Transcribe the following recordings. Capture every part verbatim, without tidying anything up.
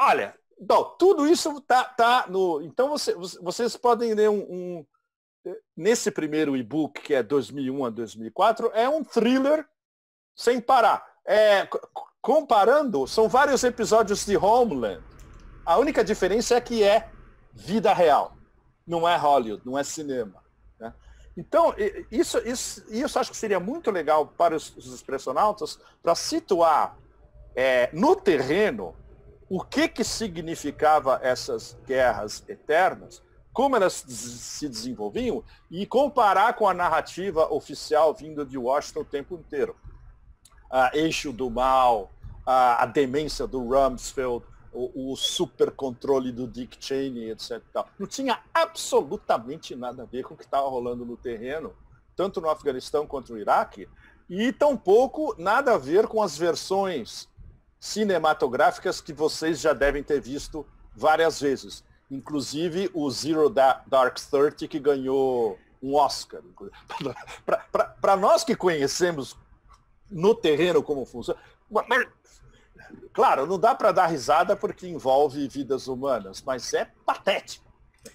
Olha, bom, tudo isso está tá no... Então, você, vocês podem ler um, um... Nesse primeiro e-book, que é dois mil e um a dois mil e quatro, é um thriller sem parar. É, comparando, são vários episódios de Homeland. A única diferença é que é vida real. Não é Hollywood, não é cinema. Né? Então, isso, isso, isso acho que seria muito legal para os, os expressionautas, para situar é, no terreno o que, que significava essas guerras eternas, como elas se desenvolviam, e comparar com a narrativa oficial vinda de Washington o tempo inteiro. Ah, eixo do mal, ah, a demência do Rumsfeld, o, o supercontrole do Dick Cheney, etcétera. Não tinha absolutamente nada a ver com o que estava rolando no terreno, tanto no Afeganistão quanto no Iraque, e tampouco nada a ver com as versões cinematográficas que vocês já devem ter visto várias vezes. Inclusive o Zero Dark Thirty, que ganhou um Oscar. Para nós que conhecemos no terreno como funciona... Claro, não dá para dar risada porque envolve vidas humanas, mas é patético.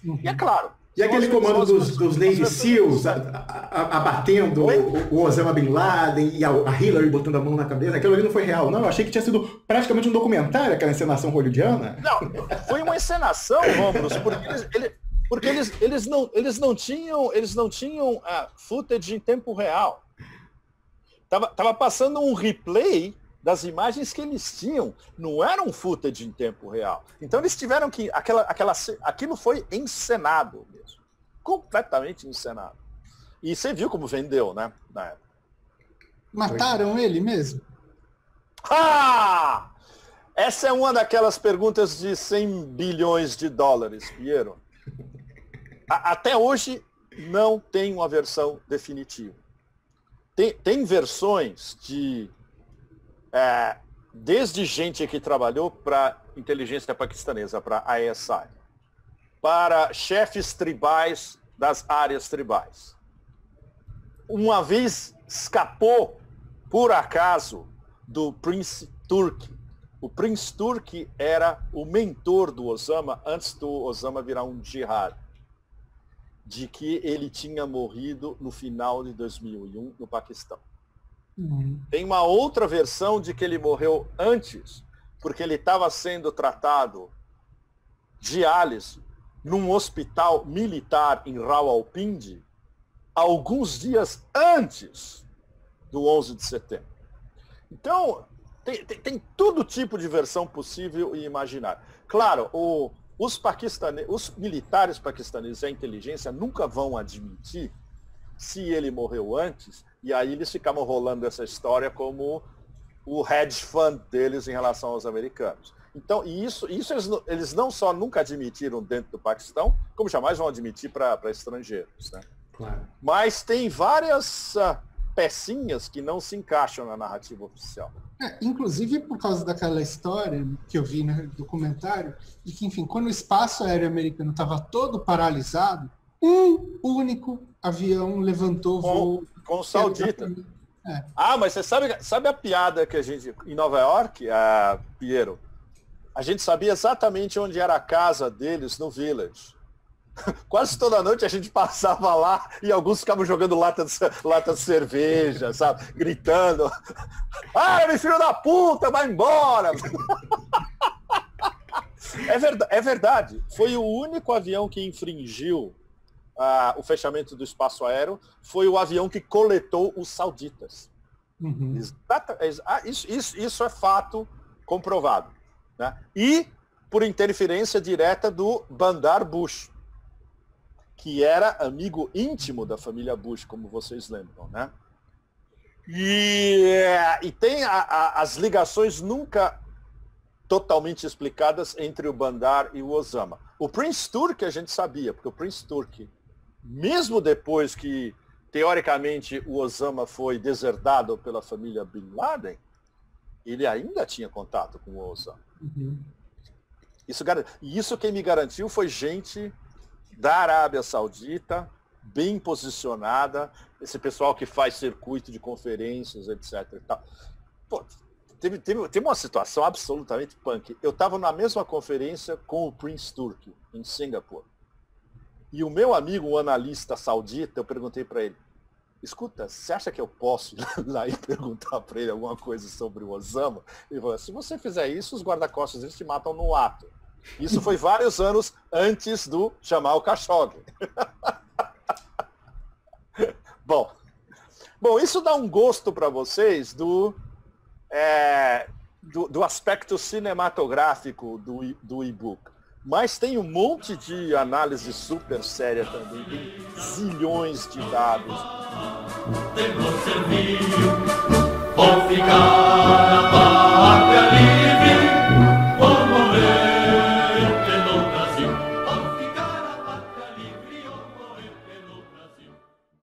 Uhum. E é claro... E aquele comando dos, dos Navy Seals abatendo o, o Osama Bin Laden e a, a Hillary botando a mão na cabeça, aquilo ali não foi real, não? Eu achei que tinha sido praticamente um documentário, aquela encenação hollywoodiana. Não, foi uma encenação, Romulus, porque, eles, ele, porque eles, eles, não, eles não tinham, eles não tinham a footage em tempo real. Tava, tava passando um replay das imagens que eles tinham, não eram footage em tempo real. Então eles tiveram que... Aquela, aquela, aquilo foi encenado mesmo. Completamente encenado. E você viu como vendeu, né? Na época. Mataram ele mesmo? Ah! Essa é uma daquelas perguntas de cem bilhões de dólares, Piero. A, até hoje não tem uma versão definitiva. Tem, tem versões de... É, desde gente que trabalhou para inteligência paquistanesa, para a I S I, para chefes tribais das áreas tribais. Uma vez escapou, por acaso, do Prince Turki. O Prince Turki era o mentor do Osama antes do Osama virar um jihad, de que ele tinha morrido no final de dois mil e um no Paquistão. Tem uma outra versão de que ele morreu antes, porque ele estava sendo tratado de diálise num hospital militar em Rawalpindi, alguns dias antes do onze de setembro. Então, tem, tem, tem todo tipo de versão possível e imaginária. Claro, o, os, paquistaneses, os militares paquistaneses e a inteligência nunca vão admitir se ele morreu antes, e aí eles ficavam rolando essa história como o hedge fund deles em relação aos americanos. Então, e isso, isso eles, eles não só nunca admitiram dentro do Paquistão, como jamais vão admitir para estrangeiros. Né? Claro. Mas tem várias uh, pecinhas que não se encaixam na narrativa oficial. É, inclusive por causa daquela história que eu vi no documentário, de que, enfim, quando o espaço aéreo americano estava todo paralisado, um único avião levantou voo. Com o saudita. É. Ah, mas você sabe, sabe a piada que a gente... Em Nova York, a Piero, a gente sabia exatamente onde era a casa deles no Village. Quase toda noite a gente passava lá e alguns ficavam jogando lata de, lata de cerveja, sabe? Gritando. Ah, ele filho da puta, vai embora! É verdade, é verdade. Foi o único avião que infringiu Ah, o fechamento do espaço aéreo, foi o avião que coletou os sauditas. Uhum. Ah, isso, isso, isso é fato comprovado. Né? E por interferência direta do Bandar Bush, que era amigo íntimo da família Bush, como vocês lembram. Né? E, e tem a, a, as ligações nunca totalmente explicadas entre o Bandar e o Osama. O Prince Turki a gente sabia, porque o Prince Turki, mesmo depois que, teoricamente, o Osama foi deserdado pela família Bin Laden, ele ainda tinha contato com o Osama. Uhum. Isso, isso quem me garantiu foi gente da Arábia Saudita, bem posicionada, esse pessoal que faz circuito de conferências, etcétera. E tal. Pô, Teve, teve, teve uma situação absolutamente punk. Eu estava na mesma conferência com o Prince Turki, em Singapura. E o meu amigo, um analista saudita, eu perguntei para ele, escuta, você acha que eu posso ir lá e perguntar para ele alguma coisa sobre o Osama? Ele falou, se você fizer isso, os guarda-costas eles te matam no ato. Isso foi vários anos antes do Jamal Khashoggi. Bom, bom, isso dá um gosto para vocês do... É, do, do aspecto cinematográfico do, do e-book. Mas tem um monte de análise super séria também, tem zilhões de dados. Tem bom serviço, bom ficar.